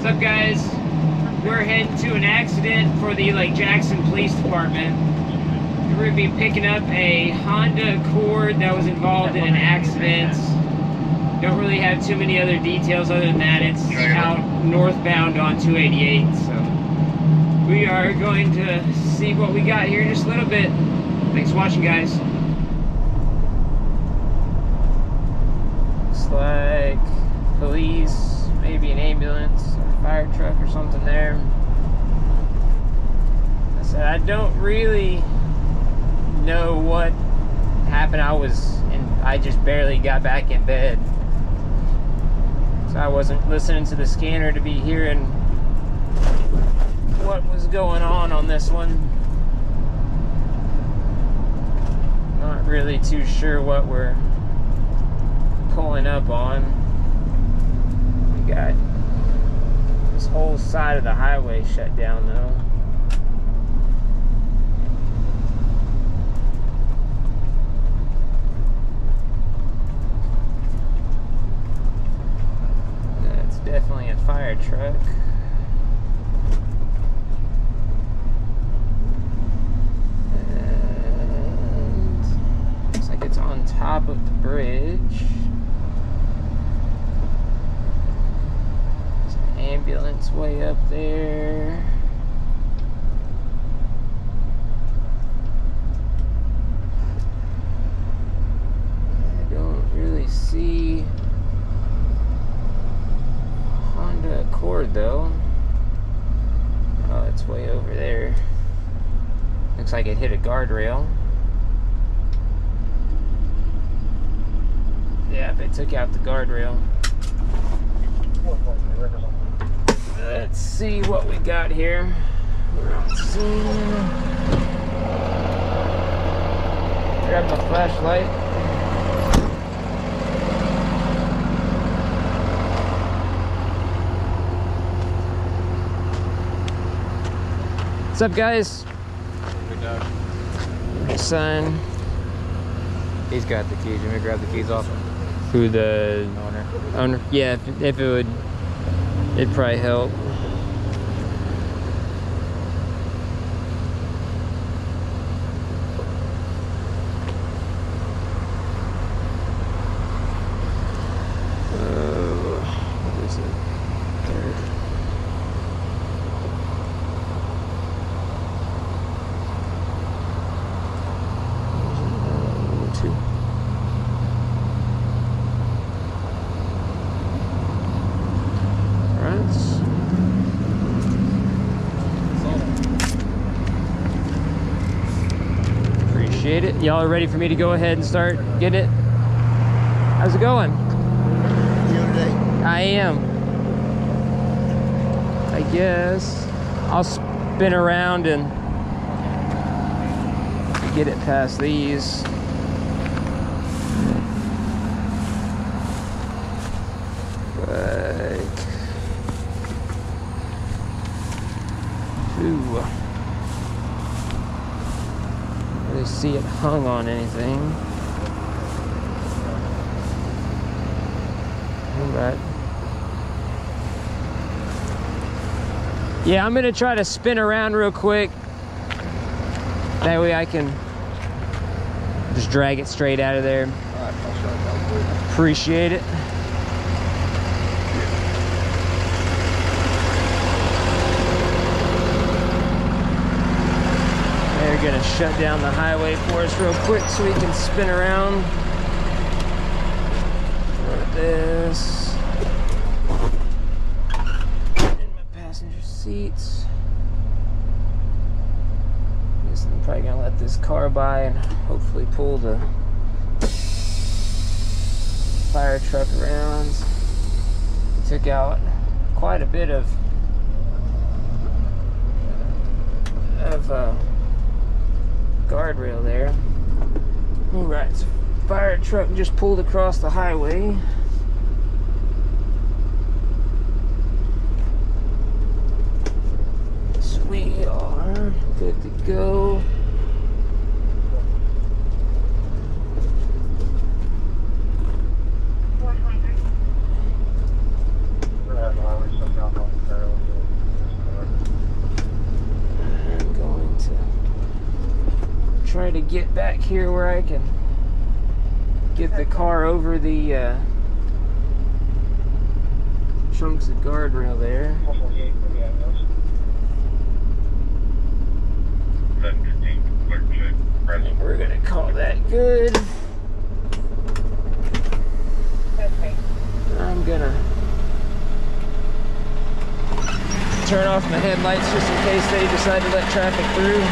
What's up, guys? We're heading to an accident for the Jackson Police Department. We're gonna be picking up a Honda Accord that was involved in an accident. Don't really have too many other details other than that. It's out northbound on 288. So we are going to see what we got here in just a little bit. Thanks for watching, guys. Looks like police, maybe an ambulance, or fire truck or something there. I said I don't really know what happened. I just barely got back in bed, so I wasn't listening to the scanner to be hearing what was going on this one. Not really too sure what we're pulling up on. We got this whole side of the highway shut down though. That's definitely a fire truck. And looks like it's on top of the bridge. Ambulance way up there. I don't really see Honda Accord though. Oh, it's way over there. Looks like it hit a guardrail. Yeah, they took out the guardrail. Let's see what we got here. We're on scene. Grab my flashlight. What's up, guys? My son. He's got the keys. You want me to grab the keys off him? Who, the owner? Owner. Yeah, if it would. It'd probably help. What is it? Third. Two. Appreciate it. Y'all are ready for me to go ahead and start getting it? How's it going? Today. I am. I guess I'll spin around and get it past these. Ooh. I didn't see it hung on anything. Alright. Yeah, I'm gonna try to spin around real quick. That way I can just drag it straight out of there. Appreciate it. They're gonna shut down the highway for us real quick so we can spin around. Like this. In my passenger seats. I guess I'm probably gonna let this car by and hopefully pull the fire truck around. It took out quite a bit of guardrail there. Alright, so fire truck just pulled across the highway. So we are good to go. try to get back here where I can get the car over the chunks of guardrail there. And we're gonna call that good. I'm gonna turn off my headlights just in case they decide to let traffic through.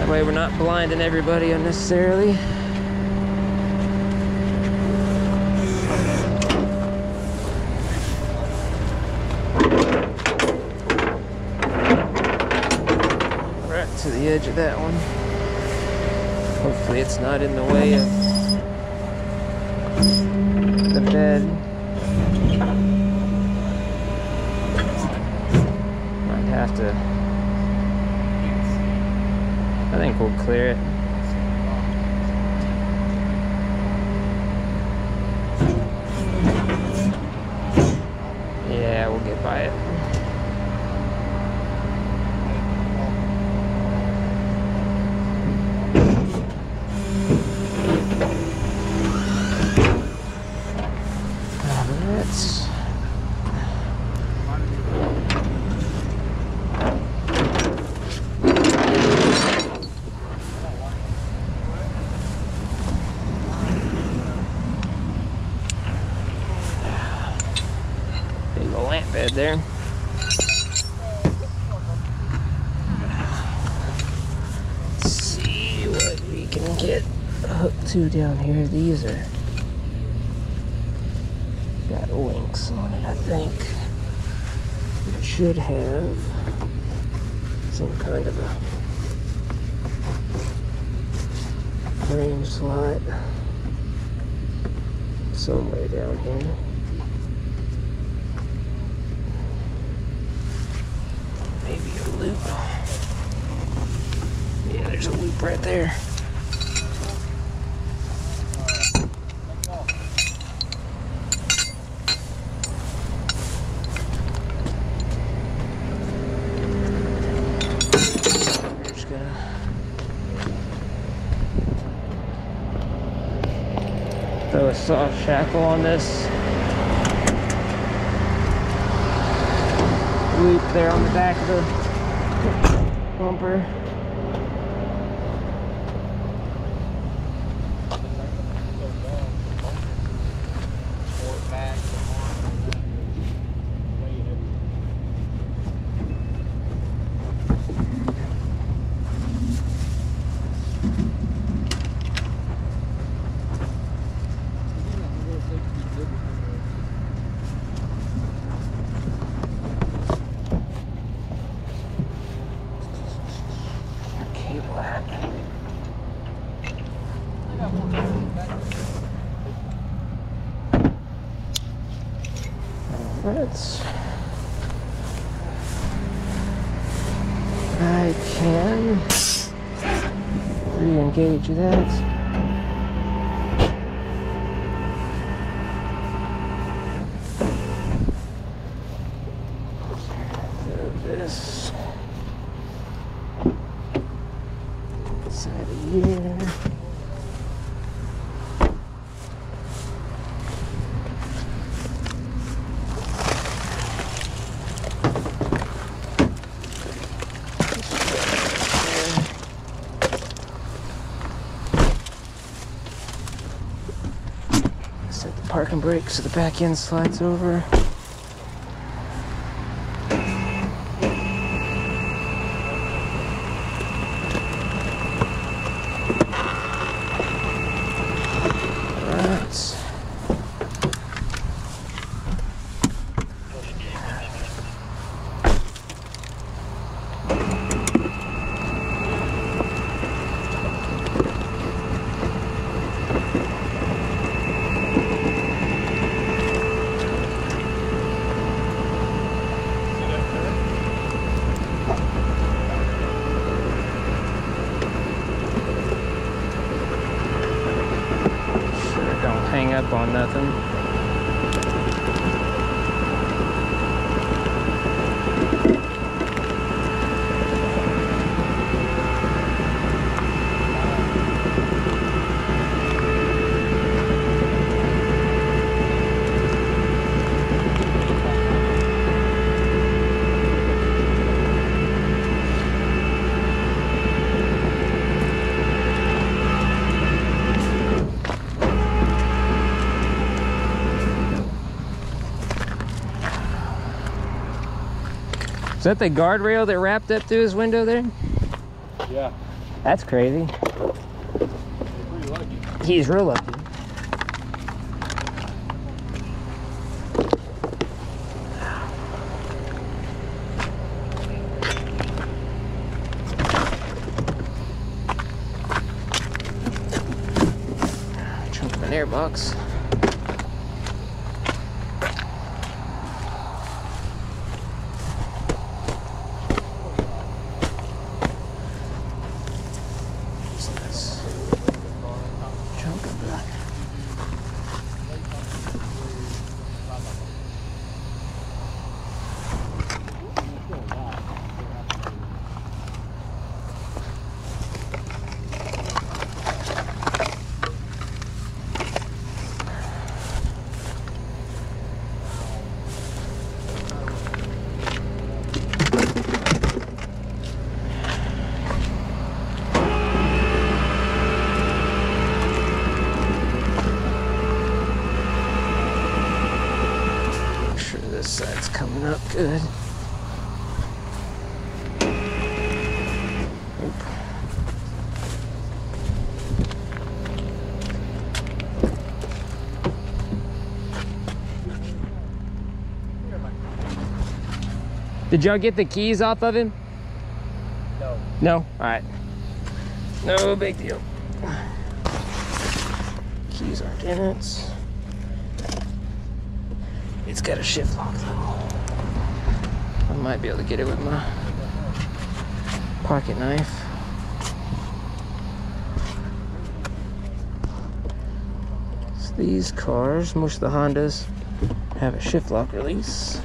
That way we're not blinding everybody unnecessarily. Right to the edge of that one. Hopefully it's not in the way of the bed. Have to, I think we'll clear it. Yeah, we'll get by it. There. Let's see what we can get hooked to down here. These are got links on it, I think. It should have some kind of a frame slot somewhere down here. Loop. Yeah, there's a loop right there. Throw a soft shackle on this loop there on the back of the bumper. I can re-engage that. Parking brake so the back end slides over. Alright. On nothing. Is that the guardrail that wrapped up through his window there? Yeah. That's crazy. Pretty lucky. He's real lucky. Jump in an air box. Good. Did y'all get the keys off of him? No. No? All right. No big deal. Keys aren't in it. It's got a shift lock though. I might be able to get it with my pocket knife. So these cars, most of the Hondas, have a shift lock release.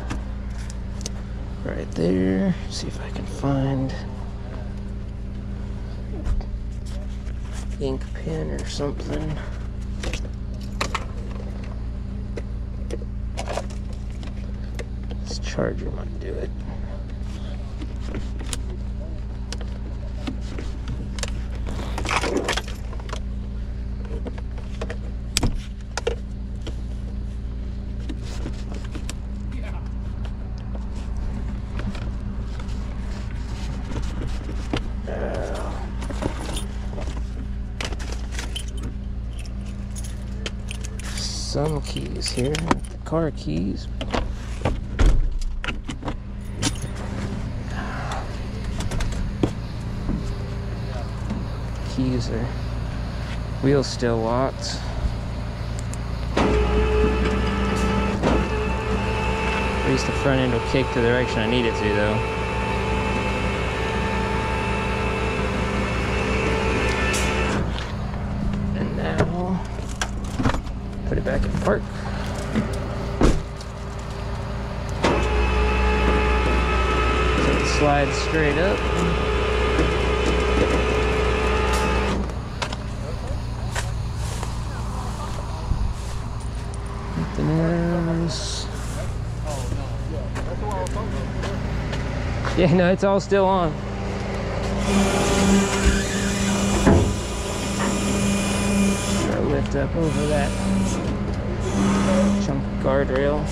Right there. See if I can find ink pen or something. Charger might do it. Some keys here, the car keys. Keys are wheels still locked. At least the front end will kick the direction I need it to though. And now put it back in park. So it slides straight up. Yeah, no, it's all still on. Gotta lift up over that chunk of guardrail.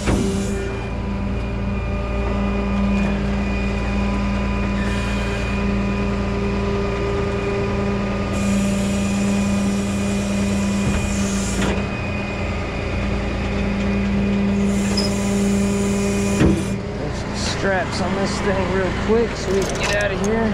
Straps on this thing real quick so we can get out of here.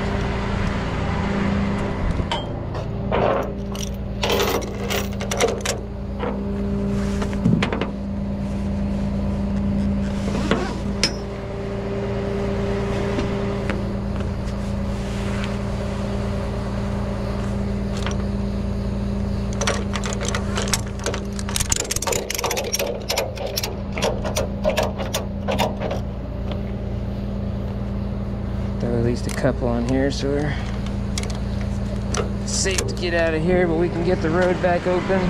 Couple on here, so we're safe to get out of here, but we can get the road back open.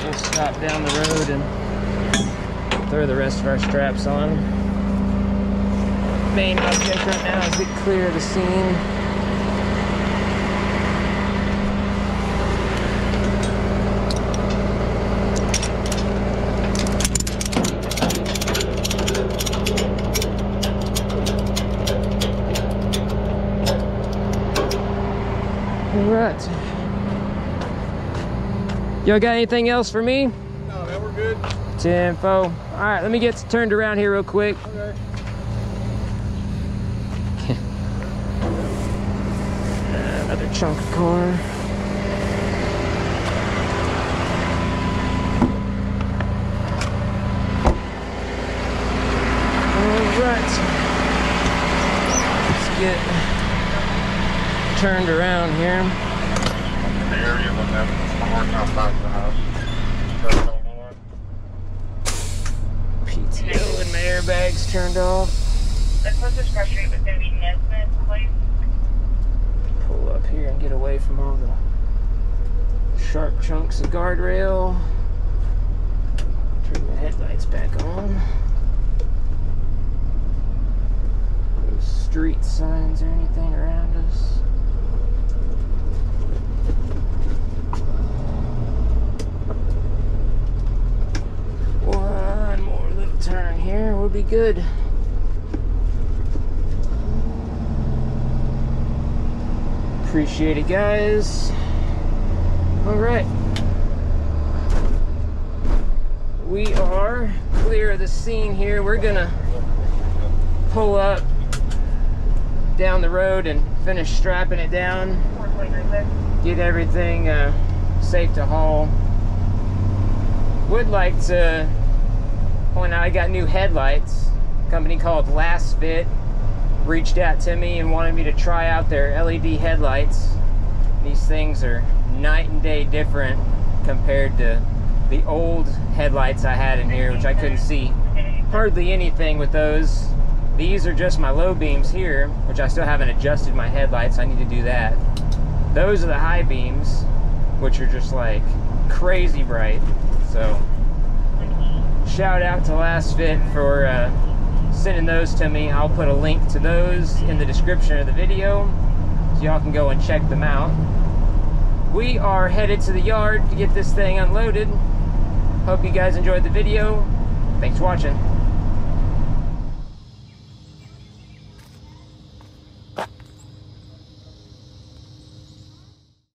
We'll stop down the road and throw the rest of our straps on. Main object right now is get clear of the scene. nuts. Y'all got anything else for me? No, man, we're good. It's info. All right, let me get turned around here real quick. Okay. Another chunk of corn. Get turned around here. The area that I'm working outside the house. PTO and my airbags turned off. The closest restaurant was going to be Nesmith, please. Pull up here and get away from all the sharp chunks of guardrail. Turn the headlights back on. Street signs or anything around us. One more little turn here, we'll be good. Appreciate it, guys. All right, we are clear of the scene here. We're gonna pull up down the road and finish strapping it down, get everything safe to haul. Would like to point out I got new headlights. A company called Lasfit reached out to me and wanted me to try out their LED headlights. These things are night and day different compared to the old headlights I had in here, which I couldn't see hardly anything with those. These are just my low beams here, which I still haven't adjusted my headlights. I need to do that. Those are the high beams, which are just like crazy bright. So shout out to Lasfit for sending those to me. I'll put a link to those in the description of the video so y'all can go and check them out. We are headed to the yard to get this thing unloaded. Hope you guys enjoyed the video. Thanks for watching.